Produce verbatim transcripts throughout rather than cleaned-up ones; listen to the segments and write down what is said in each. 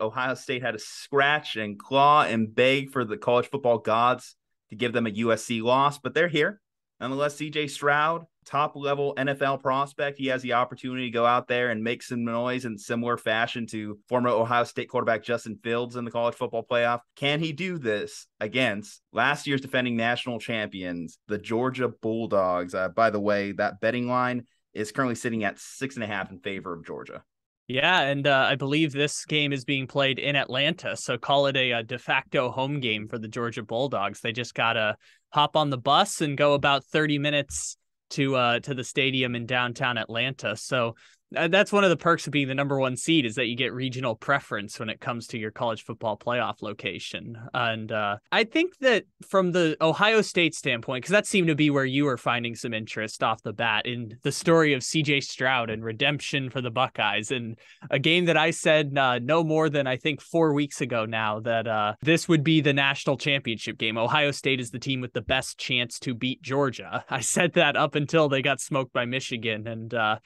Ohio State had to scratch and claw and beg for the college football gods to give them a U S C loss, but they're here. Nonetheless, C J. Stroud, top-level N F L prospect, he has the opportunity to go out there and make some noise in similar fashion to former Ohio State quarterback Justin Fields in the college football playoff. Can he do this against last year's defending national champions, the Georgia Bulldogs? Uh, by the way, that betting line is currently sitting at six and a half in favor of Georgia. Yeah, and uh, I believe this game is being played in Atlanta, so call it a, a de facto home game for the Georgia Bulldogs. They just got to hop on the bus and go about thirty minutes to uh, to the stadium in downtown Atlanta. So uh, that's one of the perks of being the number one seed, is that you get regional preference when it comes to your college football playoff location. And uh, I think that from the Ohio State standpoint, because that seemed to be where you were finding some interest off the bat in the story of C J. Stroud and redemption for the Buckeyes, and a game that I said uh, no more than I think four weeks ago now that uh, this would be the national championship game. Ohio State is the team with the best chance to beat Georgia. I said that up until they got smoked by Michigan. And uh,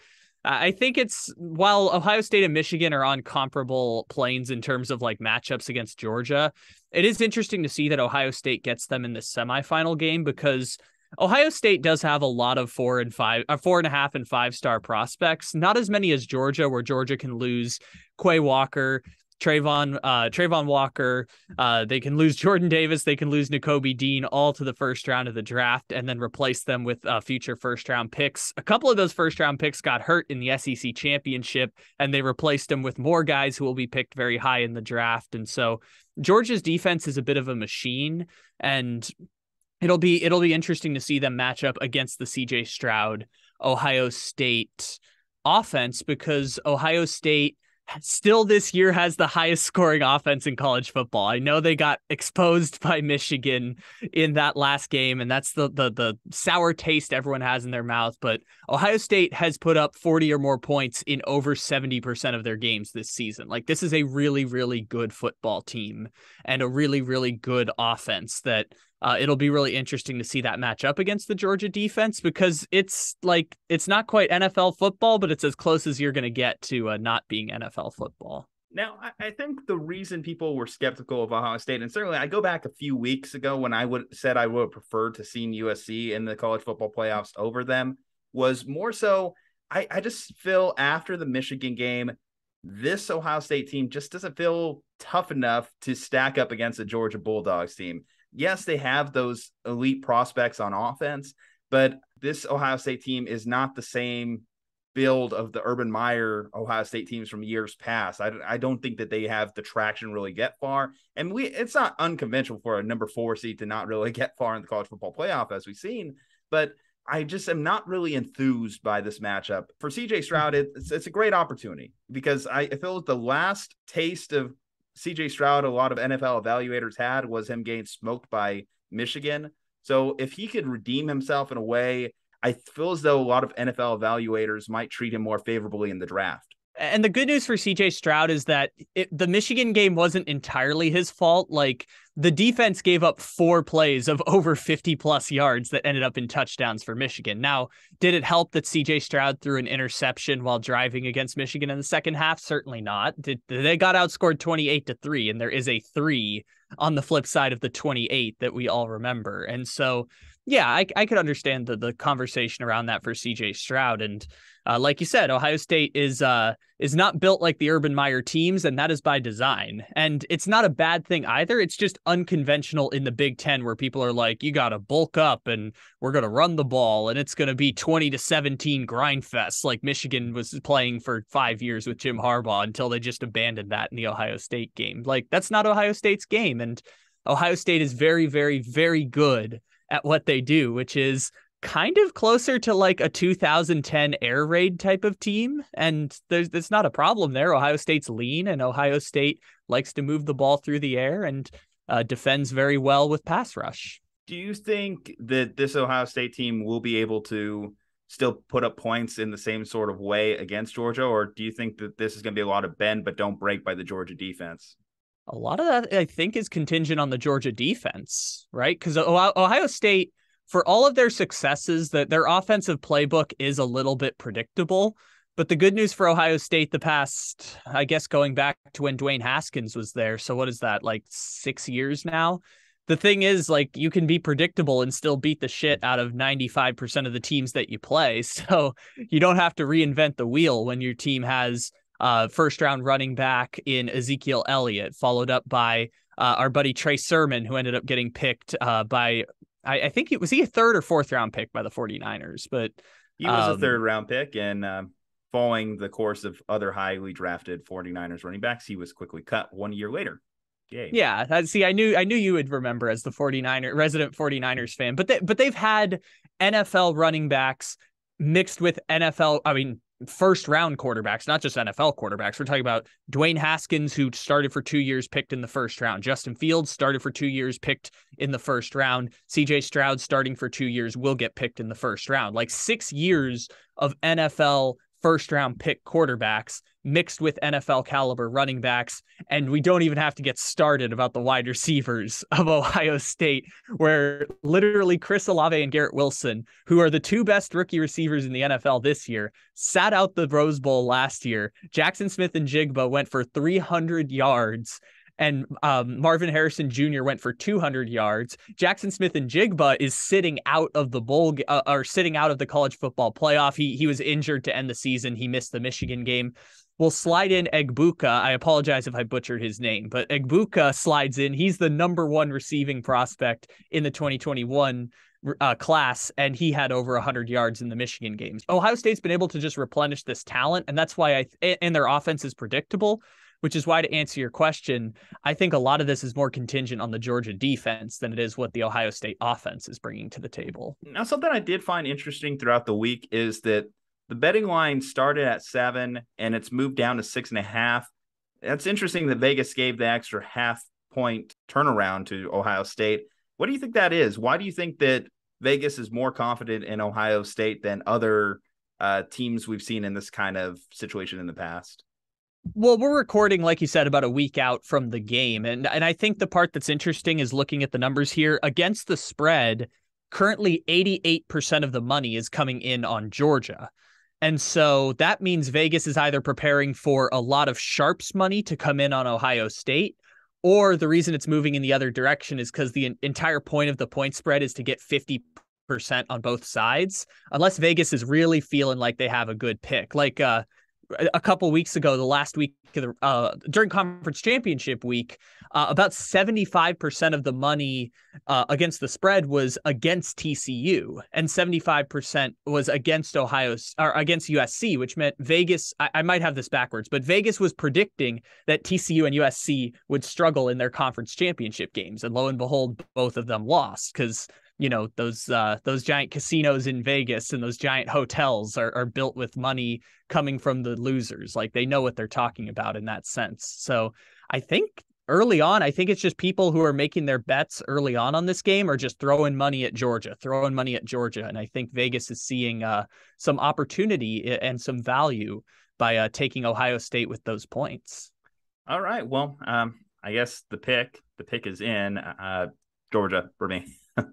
I think it's, while Ohio State and Michigan are on comparable planes in terms of like matchups against Georgia, it is interesting to see that Ohio State gets them in the semifinal game, because Ohio State does have a lot of four and five, uh, four and a half and five star prospects, not as many as Georgia, where Georgia can lose Quay Walker, Trayvon, uh, Trayvon Walker, uh, they can lose Jordan Davis, they can lose N'Kobe Dean, all to the first round of the draft, and then replace them with uh, future first-round picks. A couple of those first-round picks got hurt in the S E C championship, and they replaced them with more guys who will be picked very high in the draft. And so Georgia's defense is a bit of a machine, and it'll be it'll be interesting to see them match up against the C J. Stroud Ohio State offense, because Ohio State still this year has the highest scoring offense in college football. I know they got exposed by Michigan in that last game, and that's the the the sour taste everyone has in their mouth. But Ohio State has put up forty or more points in over seventy percent of their games this season. Like, this is a really, really good football team and a really, really good offense that Uh, it'll be really interesting to see that match up against the Georgia defense, because it's like, it's not quite N F L football, but it's as close as you're going to get to uh, not being N F L football. Now, I think the reason people were skeptical of Ohio State, and certainly I go back a few weeks ago when I would said I would have preferred to see U S C in the college football playoffs over them, was more so I, I just feel after the Michigan game, this Ohio State team just doesn't feel tough enough to stack up against the Georgia Bulldogs team. Yes, they have those elite prospects on offense, but this Ohio State team is not the same build of the Urban Meyer Ohio State teams from years past. I, I don't think that they have the traction really get far. And we it's not unconventional for a number four seed to not really get far in the college football playoff, as we've seen. But I just am not really enthused by this matchup. For C J. Stroud, it's, it's a great opportunity, because I, I feel the last taste of C J. Stroud, a lot of N F L evaluators had, was him getting smoked by Michigan. So if he could redeem himself in a way, I feel as though a lot of N F L evaluators might treat him more favorably in the draft. And the good news for C J. Stroud is that it, the Michigan game wasn't entirely his fault. Like, the defense gave up four plays of over fifty plus yards that ended up in touchdowns for Michigan. Now, did it help that C J. Stroud threw an interception while driving against Michigan in the second half? Certainly not. Did, they got outscored twenty-eight to three, and there is a three on the flip side of the twenty-eight that we all remember. And so, yeah, I, I could understand the, the conversation around that for C J. Stroud. And Uh, like you said, Ohio State is uh, is not built like the Urban Meyer teams, and that is by design. And it's not a bad thing either. It's just unconventional in the Big Ten, where people are like, you got to bulk up and we're going to run the ball and it's going to be twenty to seventeen grind fest, like Michigan was playing for five years with Jim Harbaugh until they just abandoned that in the Ohio State game. Like, that's not Ohio State's game. And Ohio State is very, very, very good at what they do, which is kind of closer to like a two thousand ten air raid type of team. And there's, it's not a problem there. Ohio State's lean, and Ohio State likes to move the ball through the air and uh, defends very well with pass rush. Do you think that this Ohio State team will be able to still put up points in the same sort of way against Georgia? Or do you think that this is going to be a lot of bend but don't break by the Georgia defense? A lot of that, I think, is contingent on the Georgia defense, right? Because Ohio State, for all of their successes, that their offensive playbook is a little bit predictable. But the good news for Ohio State the past, I guess, going back to when Dwayne Haskins was there. So what is that, like six years now? The thing is, like, you can be predictable and still beat the shit out of ninety-five percent of the teams that you play. So you don't have to reinvent the wheel when your team has uh, first round running back in Ezekiel Elliott, followed up by uh, our buddy Trey Sermon, who ended up getting picked uh, by, I, I think it was he a third or fourth round pick by the 49ers, but he was um, a third round pick. And um, following the course of other highly drafted 49ers running backs, he was quickly cut one year later. Yay. Yeah, I see. I knew I knew you would remember as the 49er resident 49ers fan, but they, but they've had N F L running backs mixed with N F L. I mean, first round quarterbacks, not just N F L quarterbacks. We're talking about Dwayne Haskins, who started for two years, picked in the first round. Justin Fields started for two years, picked in the first round. C J. Stroud starting for two years will get picked in the first round. Like six years of N F L first round pick quarterbacks mixed with N F L caliber running backs. And we don't even have to get started about the wide receivers of Ohio State, where literally Chris Olave and Garrett Wilson, who are the two best rookie receivers in the N F L this year, sat out the Rose Bowl last year. Jaxon Smith-Njigba went for three hundred yards and um, Marvin Harrison Junior went for two hundred yards. Jaxon Smith-Njigba is sitting out of the bowl uh, or sitting out of the college football playoff. He he was injured to end the season. He missed the Michigan game. We'll slide in Egbuka. I apologize if I butchered his name, but Egbuka slides in. He's the number one receiving prospect in the twenty twenty-one uh, class, and he had over one hundred yards in the Michigan games. Ohio State's been able to just replenish this talent, and that's why I and their offense is predictable, which is why, to answer your question, I think a lot of this is more contingent on the Georgia defense than it is what the Ohio State offense is bringing to the table. Now, something I did find interesting throughout the week is that the betting line started at seven and it's moved down to six and a half. That's interesting that Vegas gave the extra half point turnaround to Ohio State. What do you think that is? Why do you think that Vegas is more confident in Ohio State than other uh, teams we've seen in this kind of situation in the past? Well, we're recording, like you said, about a week out from the game. And and I think the part that's interesting is looking at the numbers here. Against the spread, currently eighty-eight percent of the money is coming in on Georgia. And so that means Vegas is either preparing for a lot of sharps money to come in on Ohio State, or the reason it's moving in the other direction is because the entire point of the point spread is to get fifty percent on both sides, unless Vegas is really feeling like they have a good pick. Like, uh, a couple weeks ago, the last week of the, uh, during conference championship week, uh, about seventy-five percent of the money uh, against the spread was against T C U, and seventy-five percent was against Ohio or against U S C, which meant Vegas. I, I might have this backwards, but Vegas was predicting that T C U and U S C would struggle in their conference championship games, and lo and behold, both of them lost because, you know, those uh, those giant casinos in Vegas and those giant hotels are, are built with money coming from the losers. Like, they know what they're talking about in that sense. So I think early on, I think it's just people who are making their bets early on on this game are just throwing money at Georgia, throwing money at Georgia. And I think Vegas is seeing uh, some opportunity and some value by uh, taking Ohio State with those points. All right. Well, um, I guess the pick, the pick is in uh, Georgia for me. You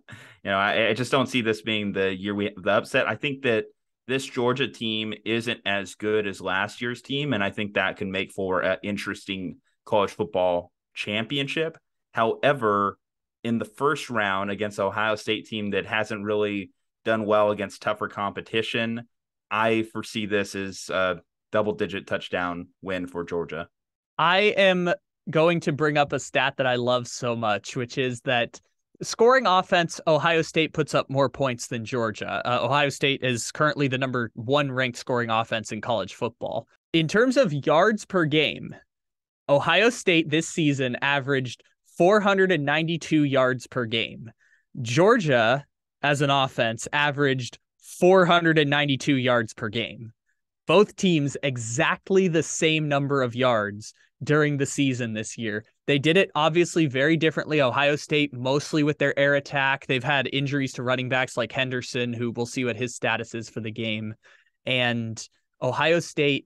know, I, I just don't see this being the year we have the upset. I think that this Georgia team isn't as good as last year's team, and I think that can make for an interesting college football championship. However, in the first round against Ohio State team that hasn't really done well against tougher competition, I foresee this as a double-digit touchdown win for Georgia. I am going to bring up a stat that I love so much, which is that scoring offense, Ohio State puts up more points than Georgia. Uh, Ohio State is currently the number one ranked scoring offense in college football. In terms of yards per game, Ohio State this season averaged four hundred ninety-two yards per game. Georgia, as an offense, averaged four hundred ninety-two yards per game. Both teams exactly the same number of yards during the season this year. They did it obviously very differently. Ohio State mostly with their air attack. They've had injuries to running backs like Henderson, who we'll see what his status is for the game. And Ohio State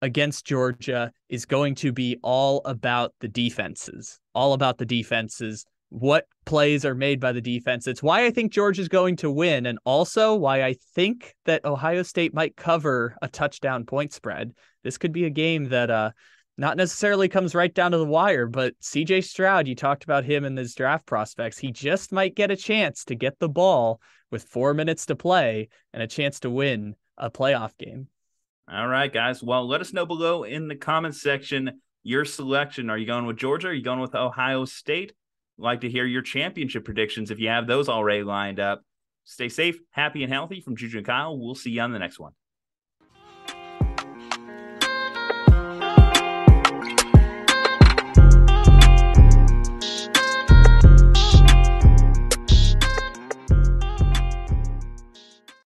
against Georgia is going to be all about the defenses, all about the defenses. what plays are made by the defense. It's why I think Georgia is going to win, and also why I think that Ohio State might cover a touchdown point spread. This could be a game that uh, not necessarily comes right down to the wire, but C J. Stroud, you talked about him and his draft prospects. He just might get a chance to get the ball with four minutes to play and a chance to win a playoff game. All right, guys. Well, let us know below in the comments section your selection. Are you going with Georgia? Are you going with Ohio State? Like to hear your championship predictions if you have those already lined up. Stay safe, happy, and healthy from Ju-Ju and Kyle. We'll see you on the next one.